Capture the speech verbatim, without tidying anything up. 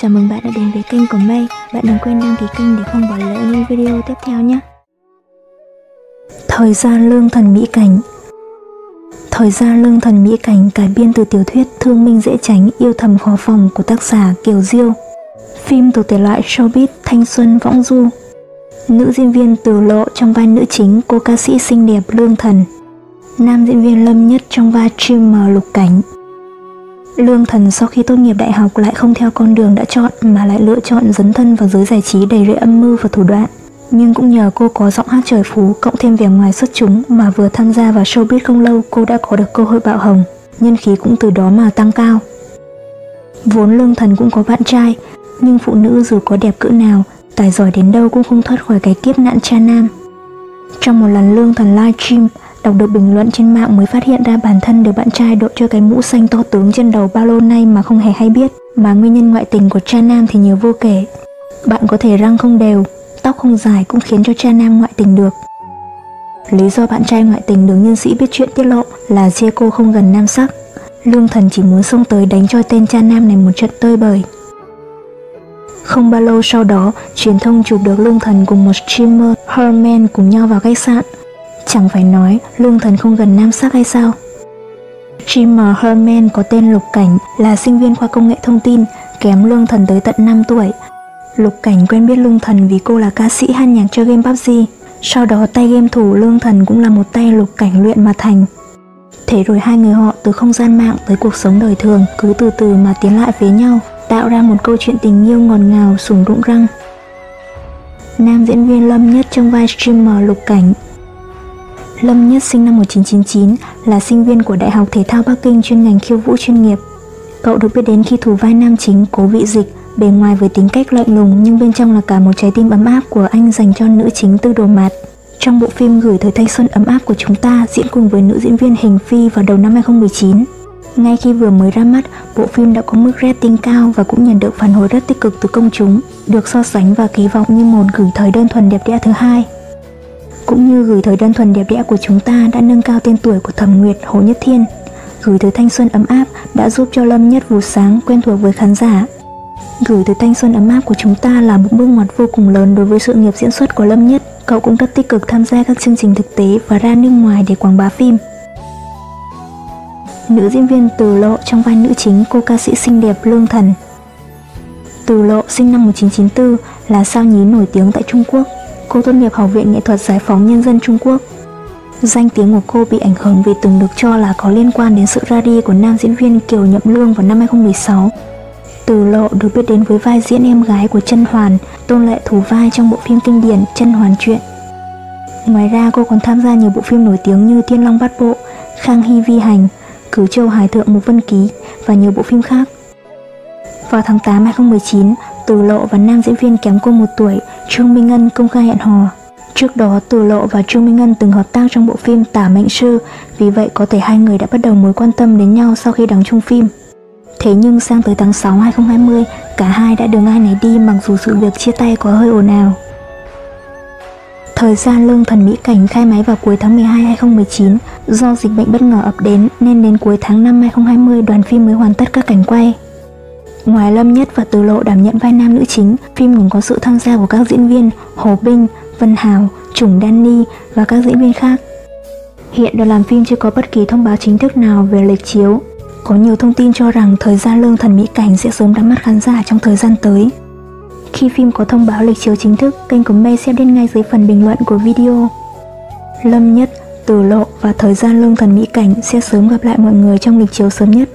Chào mừng bạn đã đến với kênh của Mây. Bạn đừng quên đăng ký kênh để không bỏ lỡ những video tiếp theo nhé. Thời gian Lương Thần Mỹ Cảnh. Thời gian Lương Thần Mỹ Cảnh cải biên từ tiểu thuyết Thương Minh Dễ Tránh, Yêu Thầm Khó Phòng của tác giả Kiều Diêu. Phim thuộc thể loại showbiz Thanh Xuân Võng Du. Nữ diễn viên Từ Lộ trong vai nữ chính cô ca sĩ xinh đẹp Lương Thần. Nam diễn viên Lâm Nhất trong vai Trương Minh Lục Cảnh. Lương Thần sau khi tốt nghiệp đại học lại không theo con đường đã chọn mà lại lựa chọn dấn thân vào giới giải trí đầy rẫy âm mưu và thủ đoạn. Nhưng cũng nhờ cô có giọng hát trời phú cộng thêm vẻ ngoài xuất chúng mà vừa tham gia vào showbiz không lâu cô đã có được cơ hội bạo hồng, nhân khí cũng từ đó mà tăng cao. Vốn Lương Thần cũng có bạn trai, nhưng phụ nữ dù có đẹp cỡ nào, tài giỏi đến đâu cũng không thoát khỏi cái kiếp nạn cha nam. Trong một lần Lương Thần livestream, đọc được bình luận trên mạng mới phát hiện ra bản thân được bạn trai đội cho cái mũ xanh to tướng trên đầu ba lô nay mà không hề hay biết. Mà nguyên nhân ngoại tình của cha nam thì nhiều vô kể. Bạn có thể răng không đều, tóc không dài cũng khiến cho cha nam ngoại tình được. Lý do bạn trai ngoại tình được nhân sĩ biết chuyện tiết lộ là chê cô không gần nam sắc. Lương Thần chỉ muốn xông tới đánh cho tên cha nam này một trận tơi bời. Không bao lâu sau đó, truyền thông chụp được Lương Thần cùng một streamer Herman cùng nhau vào khách sạn. Chẳng phải nói Lương Thần không gần nam sắc hay sao? Streamer Herman có tên Lục Cảnh là sinh viên khoa công nghệ thông tin, kém Lương Thần tới tận năm tuổi. Lục Cảnh quen biết Lương Thần vì cô là ca sĩ hát nhạc chơi game pê u bê giê. Sau đó tay game thủ Lương Thần cũng là một tay Lục Cảnh luyện mà thành. Thế rồi hai người họ từ không gian mạng tới cuộc sống đời thường cứ từ từ mà tiến lại với nhau, tạo ra một câu chuyện tình yêu ngọt ngào sủng rụng răng. Nam diễn viên Lâm Nhất trong vai streamer Lục Cảnh. Lâm Nhất sinh năm một nghìn chín trăm chín mươi chín, là sinh viên của Đại học Thể thao Bắc Kinh chuyên ngành khiêu vũ chuyên nghiệp. Cậu được biết đến khi thủ vai nam chính Cố Vị Dịch, bề ngoài với tính cách lạnh lùng nhưng bên trong là cả một trái tim ấm áp của anh dành cho nữ chính Tư Đồ Mạt. Trong bộ phim Gửi Thời Thanh Xuân Ấm Áp Của Chúng Ta diễn cùng với nữ diễn viên Hành Phi vào đầu năm hai không một chín. Ngay khi vừa mới ra mắt, bộ phim đã có mức rating cao và cũng nhận được phản hồi rất tích cực từ công chúng, được so sánh và kỳ vọng như một Gửi Thời đơn thuần đẹp đẽ thứ hai. Cũng như Gửi Thời đơn thuần đẹp đẽ của chúng ta đã nâng cao tên tuổi của Thẩm Nguyệt, Hồ Nhất Thiên, Gửi Thời Thanh Xuân Ấm Áp đã giúp cho Lâm Nhất vụt sáng quen thuộc với khán giả. Gửi Thời Thanh Xuân Ấm Áp Của Chúng Ta là một bước ngoặt vô cùng lớn đối với sự nghiệp diễn xuất của Lâm Nhất. Cậu cũng rất tích cực tham gia các chương trình thực tế và ra nước ngoài để quảng bá phim. Nữ diễn viên Từ Lộ trong vai nữ chính cô ca sĩ xinh đẹp Lương Thần. Từ Lộ sinh năm một nghìn chín trăm chín mươi tư là sao nhí nổi tiếng tại Trung Quốc. Cô tốt nghiệp Học viện Nghệ thuật Giải phóng Nhân dân Trung Quốc. Danh tiếng của cô bị ảnh hưởng vì từng được cho là có liên quan đến sự ra đi của nam diễn viên Kiều Nhậm Lương vào năm hai không một sáu. Từ Lộ được biết đến với vai diễn em gái của Trân Hoàn, Tôn Lệ thủ vai trong bộ phim kinh điển Trân Hoàn Truyện. Ngoài ra cô còn tham gia nhiều bộ phim nổi tiếng như Thiên Long Bát Bộ, Khang Hy Vi Hành, Cửu Châu Hải Thượng Mục Vân Ký và nhiều bộ phim khác. Vào tháng tám năm hai nghìn không trăm mười chín, Từ Lộ và nam diễn viên kém cô một tuổi Trương Minh Ngân công khai hẹn hò. Trước đó Từ Lộ và Trương Minh Ngân từng hợp tác trong bộ phim Tả Mạnh Sư, vì vậy có thể hai người đã bắt đầu mối quan tâm đến nhau sau khi đóng chung phim. Thế nhưng sang tới tháng sáu hai không hai không, cả hai đã đường ai nấy đi mặc dù sự việc chia tay có hơi ồn ào. Thời gian Lương Thần Mỹ Cảnh khai máy vào cuối tháng mười hai năm hai nghìn không trăm mười chín, do dịch bệnh bất ngờ ập đến nên đến cuối tháng năm hai nghìn không trăm hai mươi đoàn phim mới hoàn tất các cảnh quay. Ngoài Lâm Nhất và Từ Lộ đảm nhận vai nam nữ chính, phim cũng có sự tham gia của các diễn viên Hồ Bình, Vân Hào, Trùng Danny và các diễn viên khác. Hiện đoàn làm phim chưa có bất kỳ thông báo chính thức nào về lịch chiếu. Có nhiều thông tin cho rằng thời gian Lương Thần Mỹ Cảnh sẽ sớm ra mắt khán giả trong thời gian tới. Khi phim có thông báo lịch chiếu chính thức, kênh của Mây sẽ đến ngay dưới phần bình luận của video. Lâm Nhất, Từ Lộ và thời gian Lương Thần Mỹ Cảnh sẽ sớm gặp lại mọi người trong lịch chiếu sớm nhất.